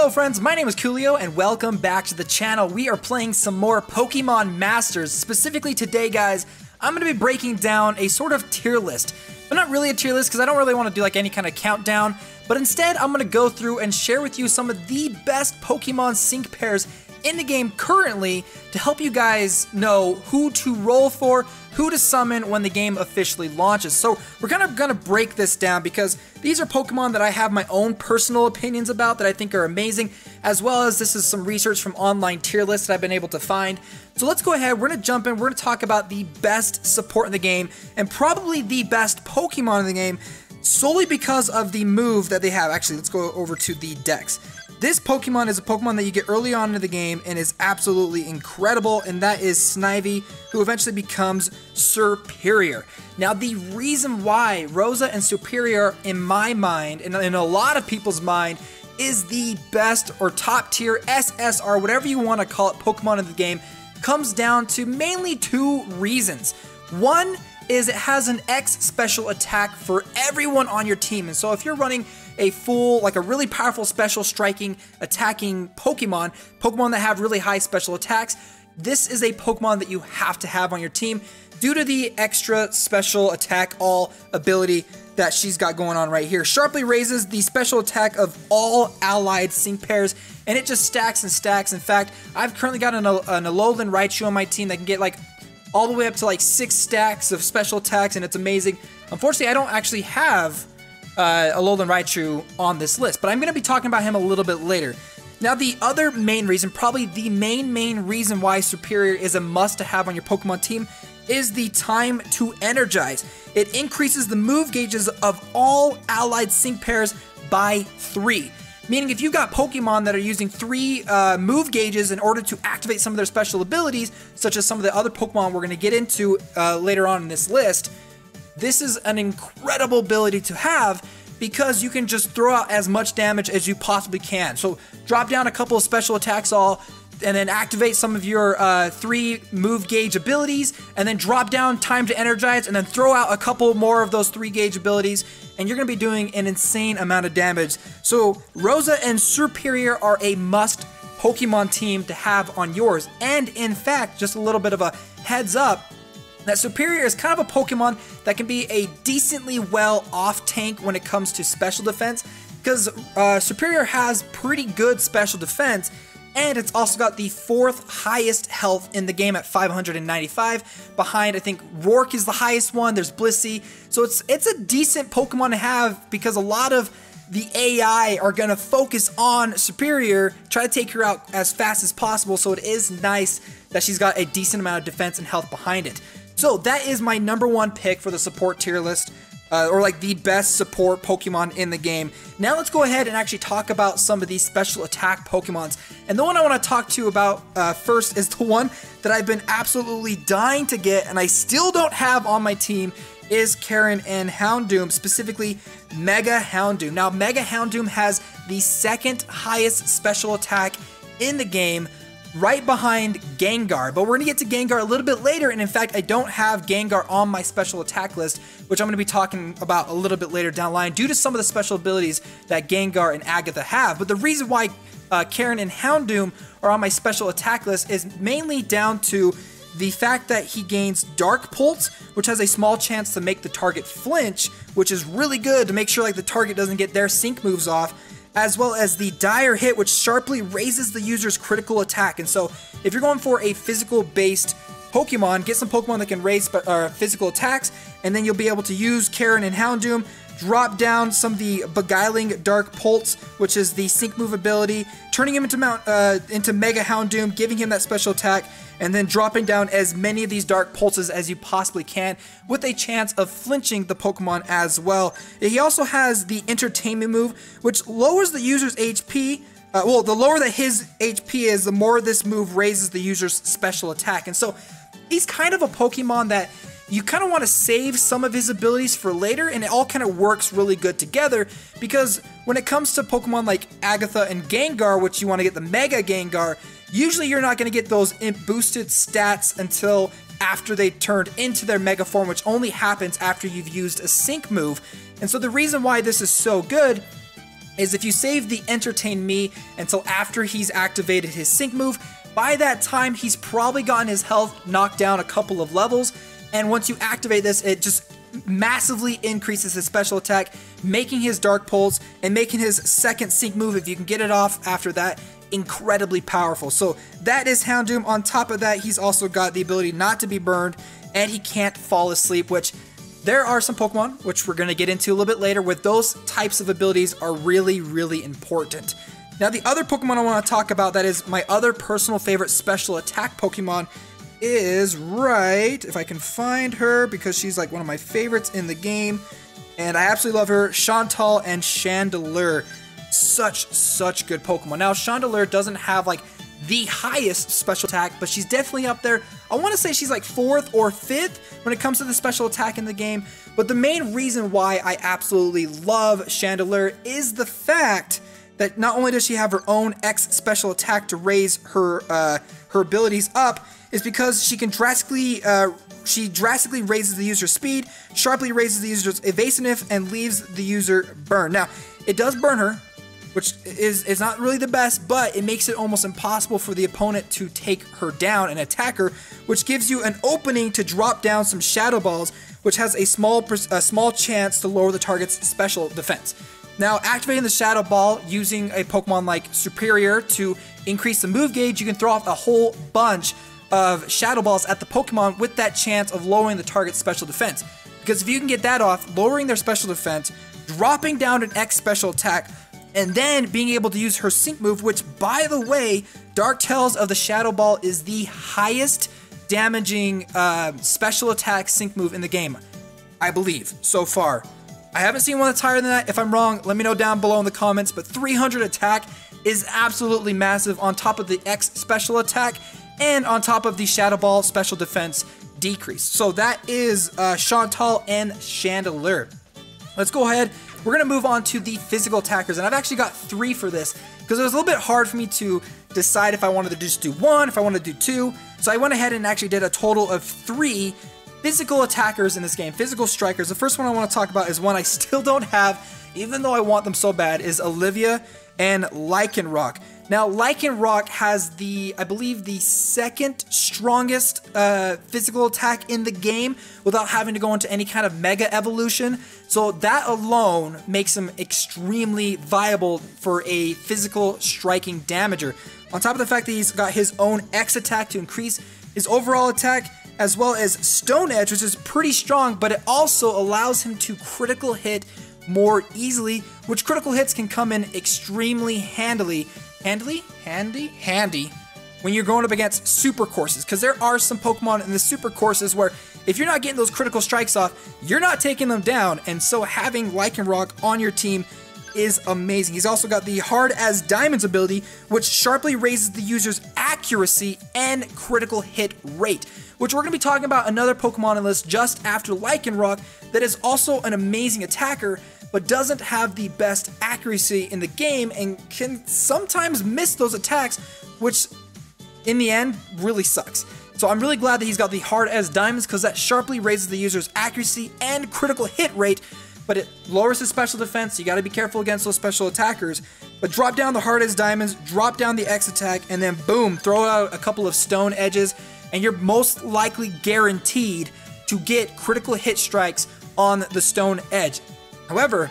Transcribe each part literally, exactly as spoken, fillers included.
Hello friends, my name is Koolio and welcome back to the channel. We are playing some more Pokemon Masters. Specifically today, guys, I'm going to be breaking down a sort of tier list. But not really a tier list because I don't really want to do like any kind of countdown. But instead, I'm going to go through and share with you some of the best Pokemon sync pairs in the game currently to help you guys know who to roll for, who to summon when the game officially launches. So we're kind of going to break this down because these are Pokemon that I have my own personal opinions about that I think are amazing, as well as this is some research from online tier lists that I've been able to find. So let's go ahead, we're going to jump in, we're going to talk about the best support in the game and probably the best Pokemon in the game solely because of the move that they have. Actually, let's go over to the decks. This Pokemon is a Pokemon that you get early on in the game and is absolutely incredible, and that is Snivy, who eventually becomes Serperior. Now, the reason why Rosa and Serperior, in my mind, and in a lot of people's mind, is the best or top tier S S R, whatever you want to call it, Pokemon in the game, comes down to mainly two reasons. One is it has an X special attack for everyone on your team, and so if you're running a full, like a really powerful special striking, attacking Pokemon, Pokemon that have really high special attacks, this is a Pokemon that you have to have on your team due to the extra special attack all ability that she's got going on right here. Sharply raises the special attack of all allied sync pairs, and it just stacks and stacks. In fact, I've currently got an, an Alolan Raichu on my team that can get like all the way up to like six stacks of special attacks, and it's amazing. Unfortunately, I don't actually have Uh, Alolan Raichu on this list, but I'm going to be talking about him a little bit later. Now, the other main reason, probably the main, main reason why Superior is a must to have on your Pokemon team is the time to energize. It increases the move gauges of all allied sync pairs by three. Meaning if you've got Pokemon that are using three uh, move gauges in order to activate some of their special abilities, such as some of the other Pokemon we're going to get into uh, later on in this list, this is an incredible ability to have because you can just throw out as much damage as you possibly can. So drop down a couple of special attacks all and then activate some of your uh, three move gauge abilities and then drop down time to energize and then throw out a couple more of those three gauge abilities and you're going to be doing an insane amount of damage. So Rosa and Serperior are a must Pokemon team to have on yours. And in fact, just a little bit of a heads up, that Serperior is kind of a Pokemon that can be a decently well off tank when it comes to special defense because uh, Serperior has pretty good special defense and it's also got the fourth highest health in the game at five hundred ninety-five behind, I think, Rourke is the highest one, there's Blissey. So it's, it's a decent Pokemon to have because a lot of the A I are going to focus on Serperior, try to take her out as fast as possible, so it is nice that she's got a decent amount of defense and health behind it. So that is my number one pick for the support tier list, uh, or like the best support Pokemon in the game. Now let's go ahead and actually talk about some of these special attack Pokemons. And the one I want to talk to you about uh, first is the one that I've been absolutely dying to get and I still don't have on my team is Kieran and Houndoom, specifically Mega Houndoom. Now Mega Houndoom has the second highest special attack in the game, right behind Gengar, but we're going to get to Gengar a little bit later, and in fact, I don't have Gengar on my special attack list, which I'm going to be talking about a little bit later down the line due to some of the special abilities that Gengar and Agatha have. But the reason why uh, Kieran and Houndoom are on my special attack list is mainly down to the fact that he gains Dark Pulse, which has a small chance to make the target flinch, which is really good to make sure like the target doesn't get their sync moves off, as well as the Dire Hit, which sharply raises the user's critical attack. And so if you're going for a physical-based Pokemon, get some Pokemon that can raise uh, physical attacks, and then you'll be able to use Kieran and Houndoom, drop down some of the Beguiling Dark Pulse, which is the sync move ability, turning him into, Mount, uh, into Mega Houndoom, giving him that special attack, and then dropping down as many of these Dark Pulses as you possibly can with a chance of flinching the Pokemon as well. He also has the Entertainment move, which lowers the user's H P. Uh, well, the lower that his H P is, the more this move raises the user's special attack. And so he's kind of a Pokemon that you kind of want to save some of his abilities for later, and it all kind of works really good together because when it comes to Pokemon like Agatha and Gengar, which you want to get the Mega Gengar, usually you're not going to get those boosted stats until after they turned into their Mega form, which only happens after you've used a sync move. And so the reason why this is so good is if you save the Entertain Me until after he's activated his sync move, by that time he's probably gotten his health knocked down a couple of levels, and once you activate this, it just massively increases his special attack, making his Dark Pulse and making his second sync move, if you can get it off after that, incredibly powerful. So that is Houndoom. On top of that, he's also got the ability not to be burned, and he can't fall asleep, which there are some Pokemon, which we're going to get into a little bit later, with those types of abilities are really, really important. Now, the other Pokemon I want to talk about that is my other personal favorite special attack Pokemon is, right, if I can find her, because she's like one of my favorites in the game, and I absolutely love her, Chantal and Chandelure. Such, such good Pokemon. Now, Chandelure doesn't have like the highest special attack, but she's definitely up there. I want to say she's like fourth or fifth when it comes to the special attack in the game, but the main reason why I absolutely love Chandelure is the fact that not only does she have her own X special attack to raise her uh, her abilities up, is because she can drastically uh, she drastically raises the user's speed, sharply raises the user's evasiveness, and leaves the user burned. Now, it does burn her, which is, is not really the best, but it makes it almost impossible for the opponent to take her down and attack her, which gives you an opening to drop down some Shadow Balls, which has a small, a small chance to lower the target's special defense. Now, activating the Shadow Ball using a Pokemon like Serperior to increase the move gauge, you can throw off a whole bunch of Shadow Balls at the Pokemon with that chance of lowering the target's special defense. Because if you can get that off, lowering their special defense, dropping down an X special attack, and then being able to use her sync move, which, by the way, Dark Tails of the Shadow Ball is the highest damaging uh, special attack sync move in the game, I believe, so far. I haven't seen one that's higher than that. If I'm wrong, let me know down below in the comments, but three hundred attack is absolutely massive on top of the X special attack and on top of the Shadow Ball special defense decrease. So that is uh, Chantal and Chandelure. Let's go ahead. We're going to move on to the physical attackers, and I've actually got three for this because it was a little bit hard for me to decide if I wanted to just do one, if I wanted to do two. So I went ahead and actually did a total of three physical attackers in this game, physical strikers. The first one I want to talk about is one I still don't have, even though I want them so bad, is Olivia and Lycanroc. Now, Lycanroc has the, I believe, the second strongest uh, physical attack in the game without having to go into any kind of mega evolution. So that alone makes him extremely viable for a physical striking damager. On top of the fact that he's got his own X attack to increase his overall attack, as well as Stone Edge, which is pretty strong, but it also allows him to critical hit more easily, which critical hits can come in extremely handily. Handily? Handy? Handy. When you're going up against super courses, because there are some Pokemon in the super courses where if you're not getting those critical strikes off, you're not taking them down, and so having Lycanroc on your team is amazing. He's also got the Hard as Diamonds ability, which sharply raises the user's accuracy and critical hit rate, which we're going to be talking about another Pokemon in the list just after Lycanroc that is also an amazing attacker, but doesn't have the best accuracy in the game and can sometimes miss those attacks, which in the end really sucks. So I'm really glad that he's got the Hard as Diamonds because that sharply raises the user's accuracy and critical hit rate, but it lowers his special defense, so you gotta be careful against those special attackers. But drop down the Hard as Diamonds, drop down the X attack, and then boom, throw out a couple of Stone Edges, and you're most likely guaranteed to get critical hit strikes on the Stone Edge. However,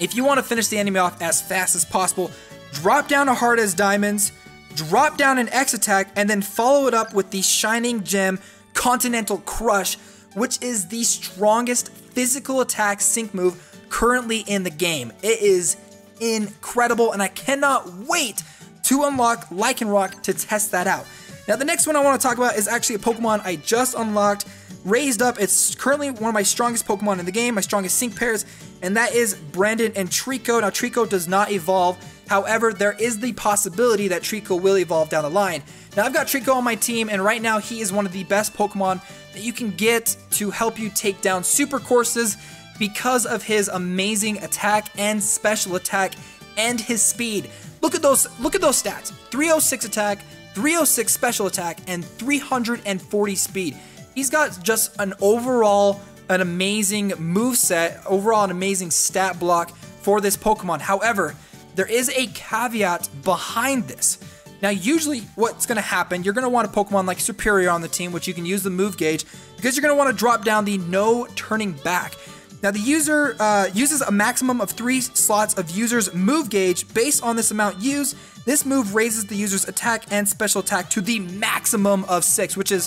if you want to finish the enemy off as fast as possible, drop down a Hard as Diamonds, drop down an X attack, and then follow it up with the Shining Gem Continental Crush, which is the strongest physical attack sync move currently in the game. It is incredible, and I cannot wait to unlock Lycanroc to test that out. Now, the next one I want to talk about is actually a Pokemon I just unlocked, raised up. It's currently one of my strongest Pokemon in the game, my strongest sync pairs, and that is Brandon and Trico. Now, Trico does not evolve. However, there is the possibility that Trico will evolve down the line. Now, I've got Trico on my team, and right now he is one of the best Pokemon that you can get to help you take down super courses because of his amazing attack and special attack and his speed. Look at those, look at those stats. three oh six attack, three oh six special attack, and three hundred forty speed. He's got just an overall, an amazing moveset, overall an amazing stat block for this Pokemon. However, there is a caveat behind this. Now, usually what's going to happen, you're going to want a Pokemon like Serperior on the team, which you can use the move gauge, because you're going to want to drop down the no turning back. Now, the user uh, uses a maximum of three slots of user's move gauge. Based on this amount used, this move raises the user's attack and special attack to the maximum of six, which is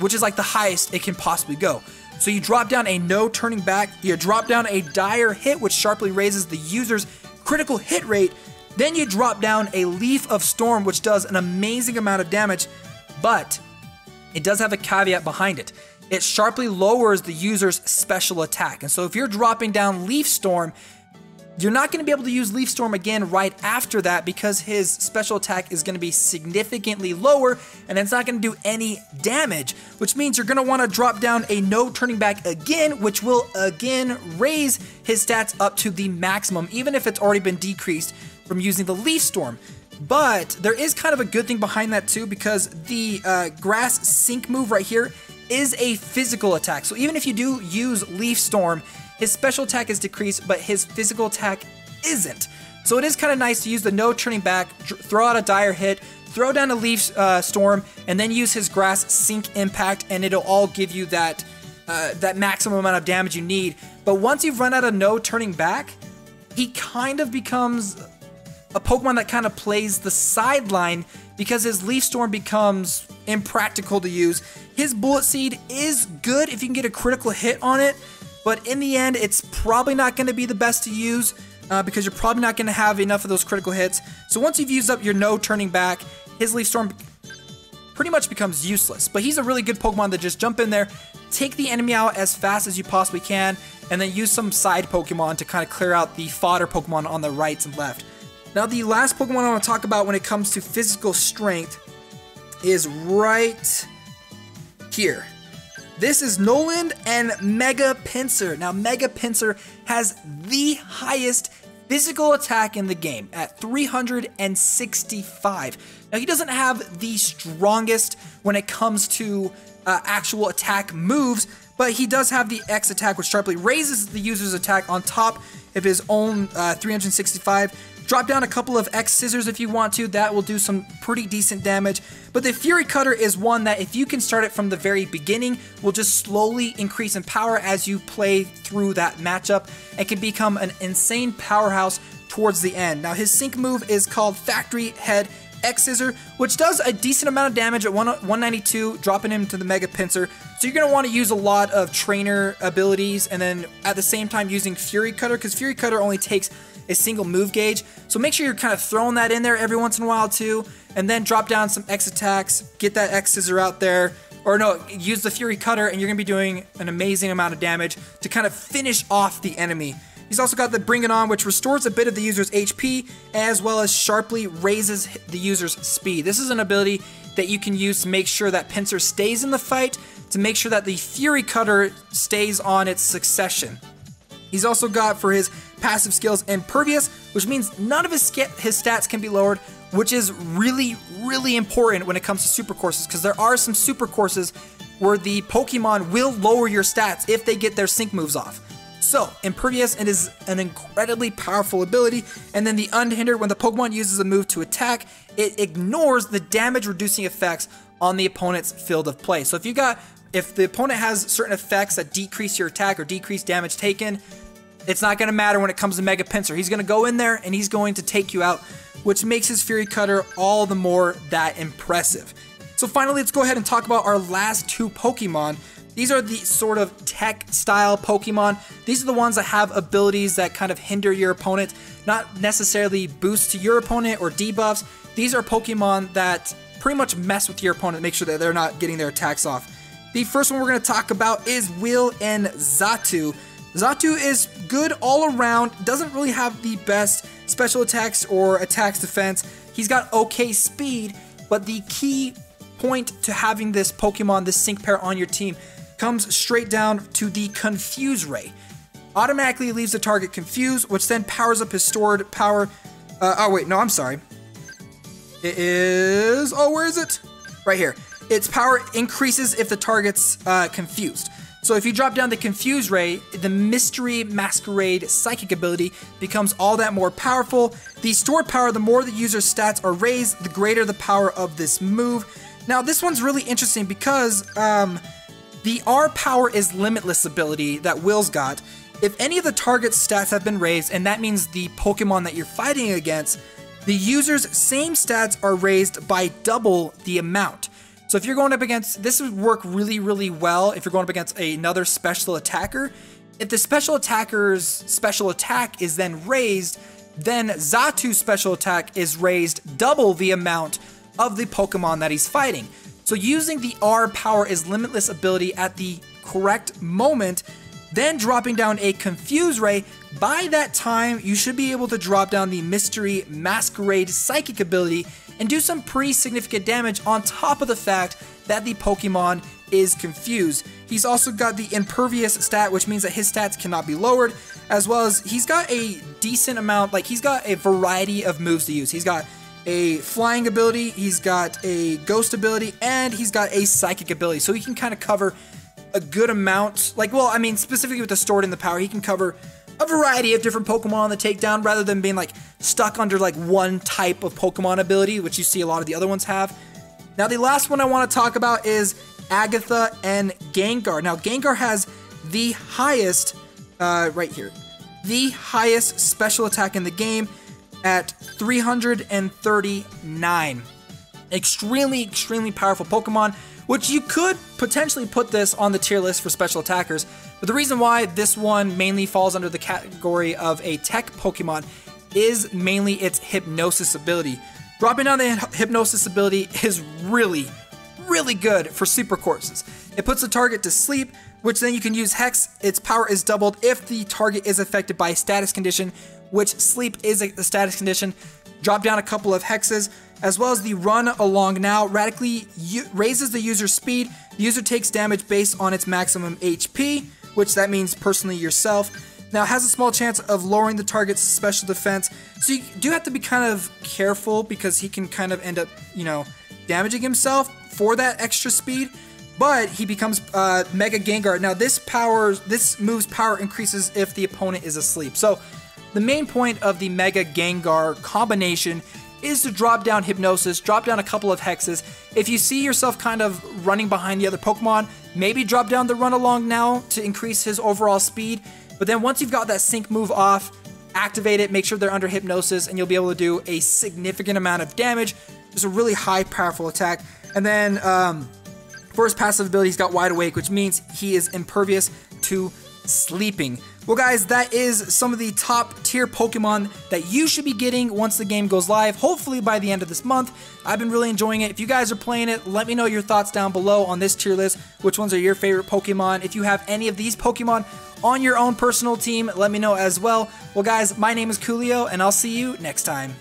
which is like the highest it can possibly go. So you drop down a no turning back, you drop down a dire hit, which sharply raises the user's critical hit rate. Then you drop down a Leaf of Storm, which does an amazing amount of damage, but it does have a caveat behind it. It sharply lowers the user's special attack. And so if you're dropping down Leaf Storm, you're not going to be able to use Leaf Storm again right after that, because his special attack is going to be significantly lower and it's not going to do any damage, which means you're going to want to drop down a no turning back again, which will again raise his stats up to the maximum, even if it's already been decreased from using the Leaf Storm. But there is kind of a good thing behind that too, because the uh, grass sink move right here is a physical attack. So even if you do use Leaf Storm, his special attack is decreased, but his physical attack isn't. So it is kind of nice to use the no turning back, throw out a dire hit, throw down a Leaf uh, Storm, and then use his grass sink impact, and it'll all give you that uh, that maximum amount of damage you need. But once you've run out of no turning back, he kind of becomes a Pokemon that kind of plays the sideline, because his Leaf Storm becomes impractical to use. His Bullet Seed is good if you can get a critical hit on it, but in the end, it's probably not going to be the best to use uh, because you're probably not going to have enough of those critical hits. So once you've used up your no turning back, his Leaf Storm pretty much becomes useless. But he's a really good Pokemon that just jump in there, take the enemy out as fast as you possibly can, and then use some side Pokemon to kind of clear out the fodder Pokemon on the right and left. Now, the last Pokemon I want to talk about when it comes to physical strength is right here. This is Noland and Mega Pinsir. Now, Mega Pinsir has the highest physical attack in the game at three hundred sixty-five. Now, he doesn't have the strongest when it comes to uh, actual attack moves, but he does have the X attack, which sharply raises the user's attack on top of his own uh, three hundred sixty-five. Drop down a couple of X scissors if you want to. That will do some pretty decent damage. But the Fury Cutter is one that, if you can start it from the very beginning, will just slowly increase in power as you play through that matchup and can become an insane powerhouse towards the end. Now, his sync move is called Factory Head X Scissor, which does a decent amount of damage at one ninety-two, dropping him to the Mega Pinsir. So you're going to want to use a lot of trainer abilities, and then at the same time using Fury Cutter, because Fury Cutter only takes a single move gauge. So make sure you're kind of throwing that in there every once in a while too, and then drop down some X attacks, get that X Scissor out there, or no, use the Fury Cutter, and you're going to be doing an amazing amount of damage to kind of finish off the enemy. He's also got the Bring It On, which restores a bit of the user's H P, as well as sharply raises the user's speed. This is an ability that you can use to make sure that Pinsir stays in the fight, to make sure that the Fury Cutter stays on its succession. He's also got, for his passive skills, Impervious, which means none of his, his stats can be lowered, which is really, really important when it comes to super courses, because there are some super courses where the Pokemon will lower your stats if they get their sync moves off. So, Impervious, it is an incredibly powerful ability. And then the Unhindered, when the Pokemon uses a move to attack, it ignores the damage-reducing effects on the opponent's field of play. So if you got, if the opponent has certain effects that decrease your attack or decrease damage taken, it's not going to matter when it comes to Mega Pinsir. He's going to go in there and he's going to take you out, which makes his Fury Cutter all the more that impressive. So finally, let's go ahead and talk about our last two Pokemon. These are the sort of tech-style Pokemon. These are the ones that have abilities that kind of hinder your opponent, not necessarily boosts to your opponent or debuffs. These are Pokemon that pretty much mess with your opponent, make sure that they're not getting their attacks off. The first one we're going to talk about is Will and Xatu. Xatu is good all around, doesn't really have the best special attacks or attacks defense. He's got okay speed, but the key point to having this Pokemon, this sync pair on your team, comes straight down to the Confuse Ray. Automatically leaves the target confused, which then powers up his stored power. Uh, oh wait, no, I'm sorry. It is, oh, where is it? Right here. Its power increases if the target's uh, confused. So if you drop down the Confuse Ray, the Mystery Masquerade Psychic ability becomes all that more powerful. The stored power, the more the user's stats are raised, the greater the power of this move. Now this one's really interesting because um, the R Power is Limitless ability that Will's got. If any of the target's stats have been raised, and that means the Pokemon that you're fighting against, the user's same stats are raised by double the amount. So if you're going up against, this would work really, really well if you're going up against another special attacker. If the special attacker's special attack is then raised, then Xatu's special attack is raised double the amount of the Pokemon that he's fighting. So using the R Power is Limitless ability at the correct moment, then dropping down a Confuse Ray, by that time you should be able to drop down the Mystery Masquerade Psychic ability and do some pretty significant damage on top of the fact that the Pokemon is confused. He's also got the Impervious stat, which means that his stats cannot be lowered, as well as he's got a decent amount, like he's got a variety of moves to use. He's got a flying ability, he's got a ghost ability, and he's got a psychic ability. So he can kind of cover a good amount, like, well, I mean, specifically with the stored in the power, he can cover a variety of different Pokemon on the takedown rather than being like stuck under like one type of Pokemon ability, which you see a lot of the other ones have. Now the last one I want to talk about is Agatha and Gengar. Now Gengar has the highest, uh, right here, the highest special attack in the game at three hundred thirty-nine. Extremely, extremely powerful Pokemon, which you could potentially put this on the tier list for special attackers, but the reason why this one mainly falls under the category of a tech Pokemon is mainly its Hypnosis ability. Dropping down the Hypnosis ability is really, really good for sleep courses. It puts the target to sleep, which then you can use Hex. Its power is doubled if the target is affected by a status condition, which sleep is a status condition. Drop down a couple of hexes, as well as the Run Along Now radically raises the user's speed. The user takes damage based on its maximum H P, which that means personally yourself. Now it has a small chance of lowering the target's special defense, so you do have to be kind of careful because he can kind of end up, you know, damaging himself for that extra speed. But he becomes uh, Mega Gengar. Now this power, this move's power increases if the opponent is asleep. So the main point of the Mega Gengar combination is to drop down Hypnosis, drop down a couple of hexes. If you see yourself kind of running behind the other Pokemon, maybe drop down the Run Along Now to increase his overall speed. But then once you've got that sync move off, activate it, make sure they're under Hypnosis, and you'll be able to do a significant amount of damage. Just a really high, powerful attack. And then um, for his passive ability, he's got Wide Awake, which means he is impervious to sleeping. Well guys, that is some of the top tier Pokemon that you should be getting once the game goes live, hopefully by the end of this month. I've been really enjoying it. If you guys are playing it, let me know your thoughts down below on this tier list. Which ones are your favorite Pokemon? If you have any of these Pokemon on your own personal team, let me know as well. Well guys, my name is Koolio, and I'll see you next time.